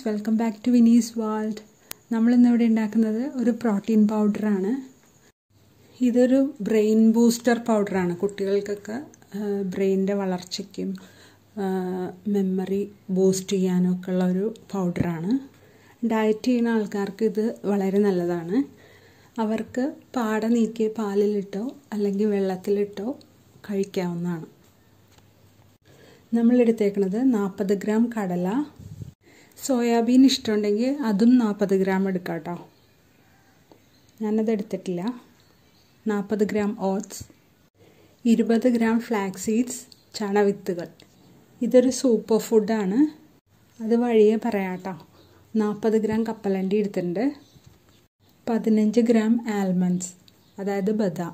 guys, welcome back to Viniz World. We have a protein powder. This is a brain booster powder. Brain memory boost powder. Diet is very good. അവർക്ക് പാട നീക്കി പാലിലിട്ടോ അല്ലെങ്കിൽ വെള്ളത്തിലിട്ടോ കഴിക്കാവുന്നതാണ്. നമ്മൾ എടുത്തേക്കുന്നത് 40 gram കടല. Soybean ഇഷ്ടമുണ്ടെങ്കിൽ അതും 40 ഗ്രാം എടുക്കാട്ടോ. ഞാൻ അത് എടുത്തിട്ടില്ല. 40 gram oats, 20 gram flax seeds, ചണവിത്തുകൾ. ഇതൊരു സൂപ്പർ ഫുഡാണ്. അത് വഴിയേ പറയാട്ടോ. 40 ഗ്രാം കപ്പലണ്ടി എടുത്തിട്ടുണ്ട്. 15 gram almonds, that is badam,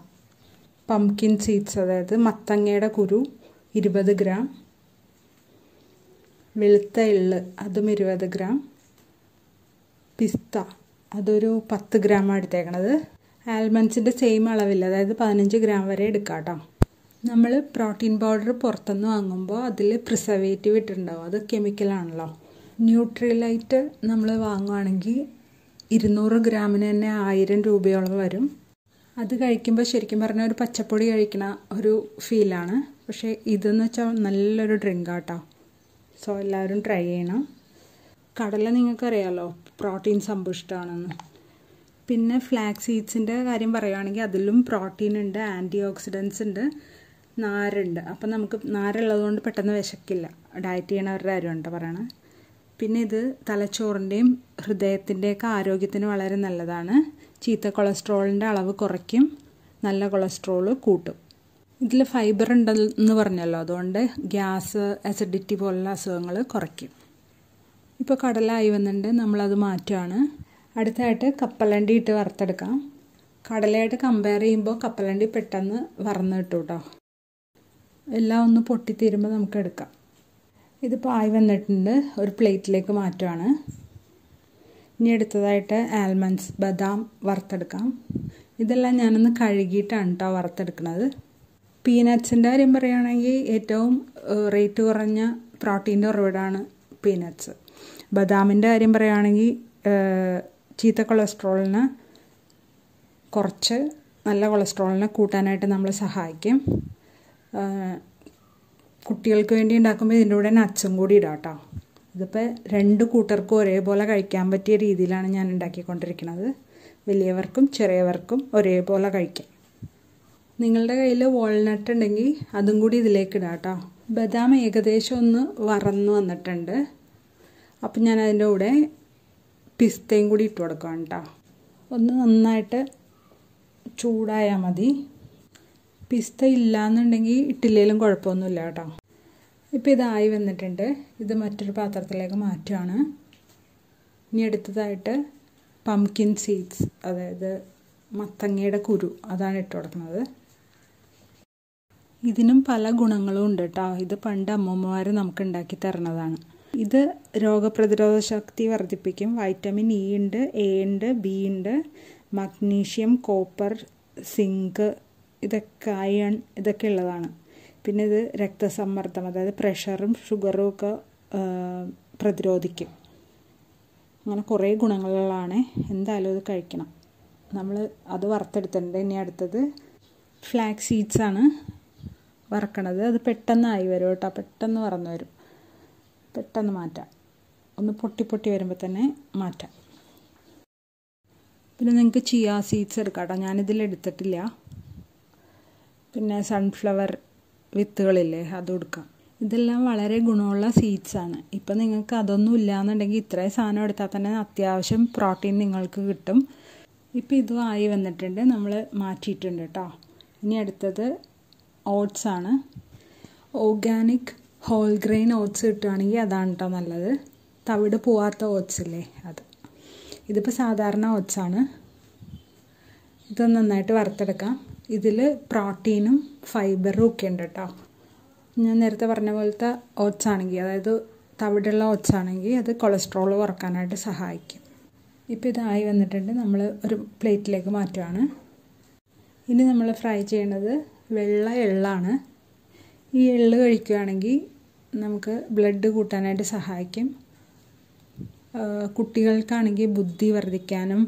pumpkin seeds, that is mattangeda kuru, 20 gram, velutha ellu, adum 20 gram, pista, adoru 10 gram eduthakanadu. Almonds inde same alavilla, that is 15 gram vare edukkaata. Nammal protein powder porthannu vaangumbo adile preservative ittundavo, adu chemical aanallo. Nutrilite nammal vaanguvanengi 200 ഗ്രാമിന് തന്നെ 1000 രൂപയോളം വരും. അത് കഴിക്കുമ്പോൾ ശരിക്കും പറഞ്ഞാൽ ഒരു പച്ചപ്പൊടി കഴിക്കുന്ന ഒരു ഫീലാണ്. പക്ഷേ ഇതെന്ന് വെച്ചാൽ നല്ലൊരു ഡ്രിങ്ക് ആട്ടോ. സോ എല്ലാവരും ട്രൈ ചെയ്യണം. കടല നിങ്ങൾക്കറിയാലോ പ്രോട്ടീൻ സമ്പുഷ്ടമാണെന്ന്. പിന്നെ ഫ്ലാക്സ് സീഡ്സിൻ്റെ കാര്യം പറയുകയാണെങ്കിൽ അതിലും പ്രോട്ടീൻ ഉണ്ട്, ആൻറ്റി ഓക്സിഡൻസ് ഉണ്ട്, നാരുണ്ട്. അപ്പം നമുക്ക് നാരുള്ളതുകൊണ്ട് പെട്ടെന്ന് വിശക്കില്ല. ഡയറ്റ് ചെയ്യണവരുടെ കാര്യമുണ്ടോ പറയണേ. പിന്നെ ഇത് തലച്ചോറിൻ്റെയും ഹൃദയത്തിൻ്റെയൊക്കെ ആരോഗ്യത്തിന് വളരെ നല്ലതാണ്. ചീത്ത കൊളസ്ട്രോളിൻ്റെ അളവ് കുറയ്ക്കും, നല്ല കൊളസ്ട്രോൾ കൂട്ടും. ഇതിൽ ഫൈബർ ഉണ്ടെന്ന് പറഞ്ഞല്ലോ, അതുകൊണ്ട് ഗ്യാസ്, അസിഡിറ്റി പോലുള്ള അസുഖങ്ങൾ കുറയ്ക്കും. ഇപ്പോൾ കടലായി വന്നിട്ടുണ്ട്, നമ്മളത് മാറ്റുകയാണ്. അടുത്തായിട്ട് കപ്പലണ്ടി ഇട്ട് വറുത്തെടുക്കാം. കടലയായിട്ട് കമ്പയർ ചെയ്യുമ്പോൾ കപ്പലണ്ടി പെട്ടെന്ന് വറന്ന് കിട്ടും കേട്ടോ. എല്ലാം ഒന്ന് പൊട്ടിത്തീരുമ്പോൾ നമുക്ക് എടുക്കാം. ഇതിപ്പോൾ ആയി വന്നിട്ടുണ്ട്, ഒരു പ്ലേറ്റിലേക്ക് മാറ്റുകയാണ്. ഇനി അടുത്തതായിട്ട് ആൽമണ്ട്സ്, ബദാം വറുത്തെടുക്കാം. ഇതെല്ലാം ഞാനൊന്ന് കഴുകിയിട്ടാണ് കേട്ടോ വറുത്തെടുക്കുന്നത്. പീനട്ട്സിൻ്റെ കാര്യം പറയുകയാണെങ്കിൽ ഏറ്റവും റേറ്റ് കുറഞ്ഞ പ്രോട്ടീൻ്റെ ഉറവിടമാണ് പീനട്ട്സ്. ബദാമിൻ്റെ കാര്യം പറയുകയാണെങ്കിൽ ചീത്ത കൊളസ്ട്രോളിന് കുറച്ച്, നല്ല കൊളസ്ട്രോളിനെ കൂട്ടാനായിട്ട് നമ്മൾ സഹായിക്കും. കുട്ടികൾക്ക് വേണ്ടി ഉണ്ടാക്കുമ്പോൾ ഇതിൻ്റെ കൂടെ നട്ട്സും കൂടി ഇടാം കേട്ടോ. ഇതിപ്പോൾ രണ്ട് കൂട്ടർക്കും ഒരേപോലെ കഴിക്കാൻ പറ്റിയ രീതിയിലാണ് ഞാൻ ഉണ്ടാക്കിക്കൊണ്ടിരിക്കുന്നത്. വലിയവർക്കും ചെറിയവർക്കും ഒരേപോലെ കഴിക്കാം. നിങ്ങളുടെ കയ്യിൽ വാൾനട്ട് ഉണ്ടെങ്കിൽ അതും കൂടി ഇതിലേക്ക് ഇടാം കേട്ടോ. ബദാം ഏകദേശം ഒന്ന് വറന്ന് വന്നിട്ടുണ്ട്. അപ്പം ഞാൻ അതിൻ്റെ കൂടെ പിസ്തയും കൂടി ഇട്ട് കൊടുക്കാം കേട്ടോ. ഒന്ന് നന്നായിട്ട് ചൂടായാൽ മതി. പിസ്ത ഇല്ലയെന്നുണ്ടെങ്കിൽ ഇട്ടില്ലേലും കുഴപ്പമൊന്നുമില്ല കേട്ടോ. ഇപ്പോൾ ഇതായി വന്നിട്ടുണ്ട്, ഇത് മറ്റൊരു പാത്രത്തിലേക്ക് മാറ്റുകയാണ്. ഇനി അടുത്തതായിട്ട് പംകിൻ സീഡ്സ്, അതായത് മത്തങ്ങയുടെ കുരു, അതാണ് ഇട്ട് കൊടുക്കുന്നത്. ഇതിനും പല ഗുണങ്ങളും ഉണ്ട് കേട്ടോ. ഇത് പണ്ട് അമ്മൂമ്മമാർ നമുക്ക് ഉണ്ടാക്കി തരണതാണ്. ഇത് രോഗപ്രതിരോധ ശക്തി വർദ്ധിപ്പിക്കും. വൈറ്റമിൻ ഇ ഉണ്ട്, എ ഉണ്ട്, ബി ഉണ്ട്, മഗ്നീഷ്യം, കോപ്പർ, സിങ്ക്, ഇതൊക്കെ അയൺ, ഇതൊക്കെ ഉള്ളതാണ്. പിന്നെ ഇത് രക്തസമ്മർദ്ദം, അതായത് പ്രഷറും ഷുഗറും ഒക്കെ പ്രതിരോധിക്കും. അങ്ങനെ കുറേ ഗുണങ്ങളുള്ളതാണ്. എന്തായാലും ഇത് കഴിക്കണം. നമ്മൾ അത് വറുത്തെടുത്തിട്ടുണ്ട്. ഇനി അടുത്തത് ഫ്ലാക്സ് സീഡ്സാണ് വറക്കണത്. അത് പെട്ടെന്നായി വരും കേട്ടോ, പെട്ടെന്ന് വറന്ന് വരും. പെട്ടെന്ന് മാറ്റാം, ഒന്ന് പൊട്ടി വരുമ്പോൾ തന്നെ മാറ്റാം. പിന്നെ നിങ്ങൾക്ക് ചിയാ സീഡ്സ് എടുക്കാം കേട്ടോ, ഞാനിതിലെടുത്തിട്ടില്ല. പിന്നെ സൺഫ്ലവർ വിത്തുകളില്ലേ, അതും എടുക്കാം. ഇതെല്ലാം വളരെ ഗുണമുള്ള സീഡ്സാണ്. ഇപ്പം നിങ്ങൾക്ക് അതൊന്നും ഇല്ലയെന്നുണ്ടെങ്കിൽ ഇത്രയും സാധനം എടുത്താൽ തന്നെ അത്യാവശ്യം പ്രോട്ടീൻ നിങ്ങൾക്ക് കിട്ടും. ഇപ്പം ഇതും ആയി വന്നിട്ടുണ്ട്, നമ്മൾ മാറ്റിയിട്ടുണ്ട് കേട്ടോ. ഇനി അടുത്തത് ഓട്സാണ്. ഓർഗാനിക് ഹോൾ ഗ്രെയിൻ ഓട്സ് കിട്ടുകയാണെങ്കിൽ അതാണ് കേട്ടോ നല്ലത്. തവിട് പോവാത്ത ഓട്സില്ലേ, അത്. ഇതിപ്പോൾ സാധാരണ ഓട്സാണ്. ഇത് നന്നായിട്ട് വറുത്തെടുക്കാം. ഇതിൽ പ്രോട്ടീനും ഫൈബറും ഒക്കെ ഉണ്ട് കേട്ടോ. ഞാൻ നേരത്തെ പറഞ്ഞ പോലത്തെ ഓട്സ് ആണെങ്കിൽ, അതായത് തവിടുള്ള ഓട്സ് ആണെങ്കിൽ അത് കൊളസ്ട്രോൾ കുറയ്ക്കാനായിട്ട് സഹായിക്കും. ഇപ്പോൾ ഇതായി വന്നിട്ടുണ്ട്, നമ്മൾ ഒരു പ്ലേറ്റിലേക്ക് മാറ്റുകയാണ്. ഇനി നമ്മൾ ഫ്രൈ ചെയ്യേണ്ടത് വെള്ള എള്ളാണ്. ഈ എള്ള് കഴിക്കുകയാണെങ്കിൽ നമുക്ക് ബ്ലഡ് കൂട്ടാനായിട്ട് സഹായിക്കും. കുട്ടികൾക്കാണെങ്കിൽ ബുദ്ധി വർദ്ധിക്കാനും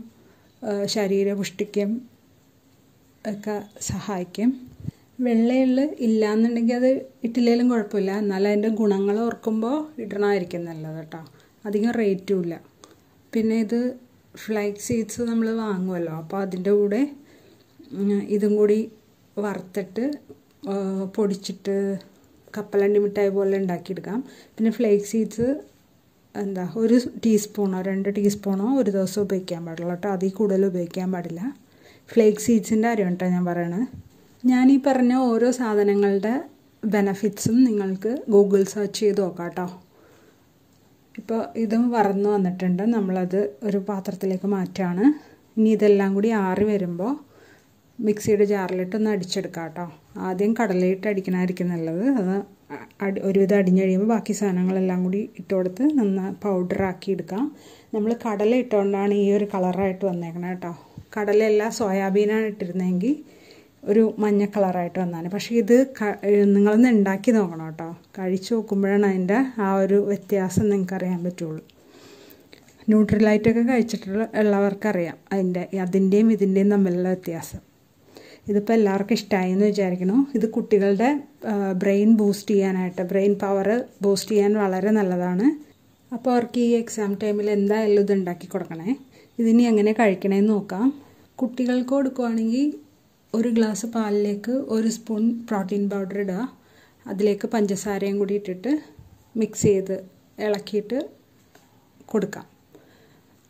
ശരീരപുഷ്ടിക്കും ഒക്കെ സഹായിക്കും. വെള്ളയിൽ ഇല്ലാന്നുണ്ടെങ്കിൽ അത് ഇട്ടില്ലേലും കുഴപ്പമില്ല, എന്നാൽ അതിൻ്റെ ഗുണങ്ങൾ ഓർക്കുമ്പോൾ ഇടണമായിരിക്കും നല്ലത് കേട്ടോ. അധികം റേറ്റും ഇല്ല. പിന്നെ ഇത് ഫ്ലാക്സ് സീഡ്സ് നമ്മൾ വാങ്ങുമല്ലോ, അപ്പോൾ അതിൻ്റെ കൂടെ ഇതും കൂടി വറുത്തിട്ട് പൊടിച്ചിട്ട് കപ്പലണ്ടി മിഠായി പോലെ ഉണ്ടാക്കിയെടുക്കാം. പിന്നെ ഫ്ലേക്സ് സീഡ്സ് ഒരു ടീസ്പൂണോ 2 ടീസ്പൂണോ ഒരു ദിവസം ഉപയോഗിക്കാൻ പാടുള്ളൂ കേട്ടോ, അതിൽ കൂടുതൽ ഉപയോഗിക്കാൻ പാടില്ല. ഫ്ലേക്സ് സീഡ്സിൻ്റെ കാര്യം കേട്ടോ ഞാൻ പറയണത്. ഞാനീ പറഞ്ഞ ഓരോ സാധനങ്ങളുടെ ബെനഫിറ്റ്സും നിങ്ങൾക്ക് ഗൂഗിൾ സെർച്ച് ചെയ്ത് നോക്കാം കേട്ടോ. ഇപ്പോൾ ഇതും വറന്ന് വന്നിട്ടുണ്ട്, നമ്മളത് ഒരു പാത്രത്തിലേക്ക് മാറ്റുകയാണ്. ഇനി ഇതെല്ലാം കൂടി ആറി വരുമ്പോൾ മിക്സിയുടെ ജാറിലിട്ടൊന്ന് അടിച്ചെടുക്കാം കേട്ടോ. ആദ്യം കടലയിട്ട് അടിക്കണമായിരിക്കും നല്ലത്, അത് ഒരുവിധം അടിഞ്ഞ് കഴിയുമ്പോൾ ബാക്കി സാധനങ്ങളെല്ലാം കൂടി ഇട്ട് കൊടുത്ത് നന്നായി പൗഡറാക്കി എടുക്കാം. നമ്മൾ കടല ഇട്ടുകൊണ്ടാണ് ഈ ഒരു കളറായിട്ട് വന്നേക്കണത് കേട്ടോ. കടലയല്ല സോയാബീനാണ് ഇട്ടിരുന്നതെങ്കിൽ ഒരു മഞ്ഞ കളറായിട്ട് വന്നാണ്. പക്ഷേ ഇത് നിങ്ങളൊന്ന് ഉണ്ടാക്കി നോക്കണം കേട്ടോ, കഴിച്ചു നോക്കുമ്പോഴാണ് അതിൻ്റെ ആ ഒരു വ്യത്യാസം നിങ്ങൾക്ക് അറിയാൻ പറ്റുള്ളൂ. ന്യൂട്രലായിട്ടൊക്കെ കഴിച്ചിട്ടുള്ളവർക്കറിയാം അതിൻ്റെയും ഇതിൻ്റെയും തമ്മിലുള്ള വ്യത്യാസം. ഇതിപ്പോൾ എല്ലാവർക്കും ഇഷ്ടമായി എന്ന് വിചാരിക്കണം. ഇത് കുട്ടികളുടെ ബ്രെയിൻ ബൂസ്റ്റ് ചെയ്യാനായിട്ട്, ബ്രെയിൻ പവർ ബൂസ്റ്റ് ചെയ്യാൻ വളരെ നല്ലതാണ്. അപ്പോൾ അവർക്ക് ഈ എക്സാം ടൈമിൽ എന്തായാലും ഇത് ഉണ്ടാക്കി കൊടുക്കണേ. ഇതിനി എങ്ങനെ കഴിക്കണേന്ന് നോക്കാം. കുട്ടികൾക്ക് കൊടുക്കുകയാണെങ്കിൽ 1 ഗ്ലാസ് പാലിലേക്ക് 1 സ്പൂൺ പ്രോട്ടീൻ പൗഡർ ഇടുക, അതിലേക്ക് പഞ്ചസാരയും കൂടി ഇട്ടിട്ട് മിക്സ് ചെയ്ത് ഇളക്കിയിട്ട് കൊടുക്കാം.